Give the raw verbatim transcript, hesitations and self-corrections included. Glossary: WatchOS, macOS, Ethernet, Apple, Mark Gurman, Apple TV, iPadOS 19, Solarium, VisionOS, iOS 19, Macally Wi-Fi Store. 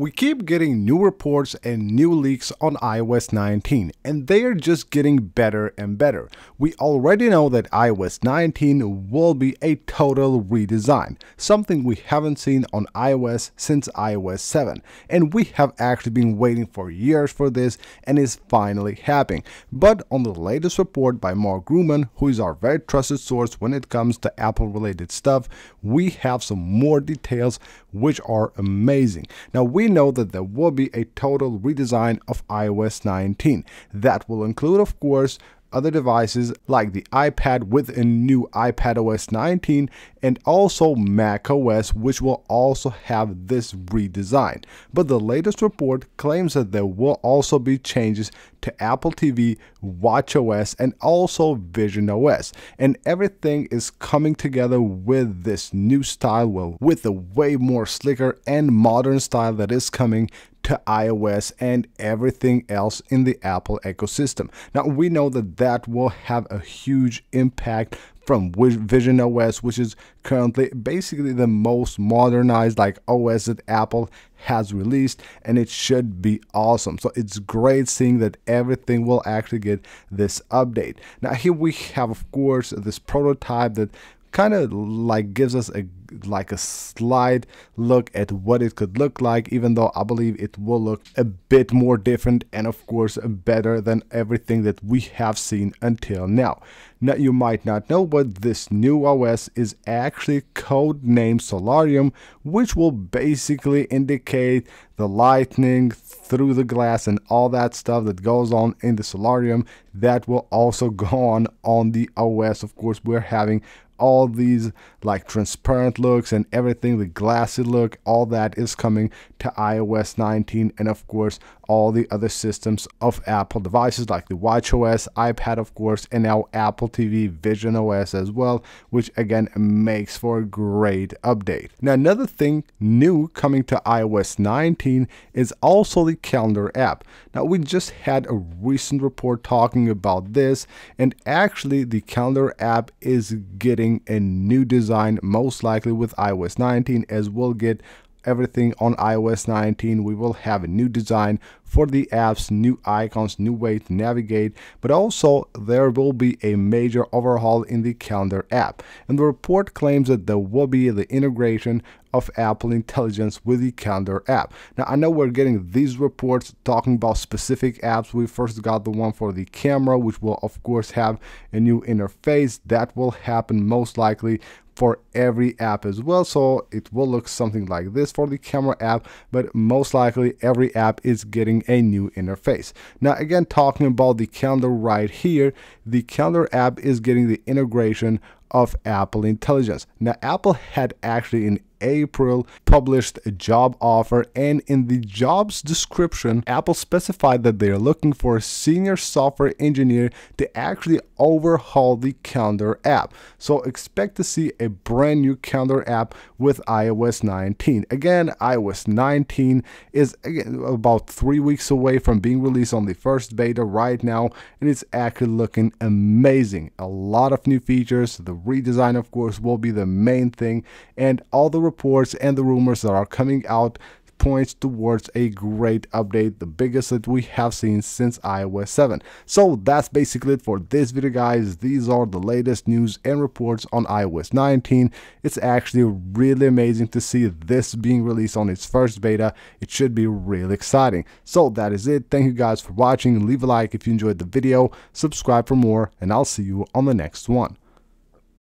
We keep getting new reports and new leaks on i O S nineteen, and they are just getting better and better. We already know that i O S nineteen will be a total redesign, something we haven't seen on iOS since i O S seven, and we have actually been waiting for years for this and is finally happening. But on the latest report by Mark Gurman, who is our very trusted source when it comes to Apple related stuff, we have some more details which are amazing. Now we know that there will be a total redesign of i O S nineteen. That will include, of course, other devices like the iPad with a new iPadOS nineteen and also macOS, which will also have this redesign. But the latest report claims that there will also be changes to Apple T V, WatchOS, and also VisionOS. And everything is coming together with this new style, well, with a way more slicker and modern style that is coming to iOS and everything else in the Apple ecosystem. Now we know that that will have a huge impact from VisionOS, which is currently basically the most modernized like O S that Apple has released, and it should be awesome. So it's great seeing that everything will actually get this update. Now here we have, of course, this prototype that kind of like gives us a like a slight look at what it could look like, even though I believe it will look a bit more different and of course better than everything that we have seen until now. Now you might not know, but this new O S is actually codenamed Solarium, which will basically indicate the lightning through the glass and all that stuff that goes on in the Solarium that will also go on on the O S. Of course, we're having all these like transparent looks and everything, the glassy look, all that is coming to i O S nineteen, and of course all the other systems of Apple devices like the watchOS, iPad, of course, and now Apple T V, VisionOS as well, which again makes for a great update. Now another thing new coming to i O S nineteen is also the calendar app. Now we just had a recent report talking about this, and actually the calendar app is getting a new design, most likely with i O S nineteen, as we'll get everything on i O S nineteen. We will have a new design for the apps, new icons, new way to navigate, but also there will be a major overhaul in the calendar app. And the report claims that there will be the integration of Apple Intelligence with the calendar app. Now I know we're getting these reports talking about specific apps. We first got the one for the camera, which will of course have a new interface. That will happen most likely for every app as well, so it will look something like this for the camera app, but most likely every app is getting a new interface. Now again, talking about the calendar right here, the calendar app is getting the integration of Apple Intelligence. Now Apple had actually in April published a job offer, and in the job's description Apple specified that they are looking for a senior software engineer to actually overhaul the calendar app. So expect to see a brand new calendar app with i O S nineteen. Again, i O S nineteen is again about three weeks away from being released on the first beta right now, and it's actually looking amazing. A lot of new features. The redesign, of course, will be the main thing, and all the reports and the rumors that are coming out points towards a great update, the biggest that we have seen since i O S seven. So that's basically it for this video, guys. These are the latest news and reports on i O S nineteen. It's actually really amazing to see this being released on its first beta. It should be really exciting. So that is it. Thank you guys for watching. Leave a like if you enjoyed the video, subscribe for more, and I'll see you on the next one.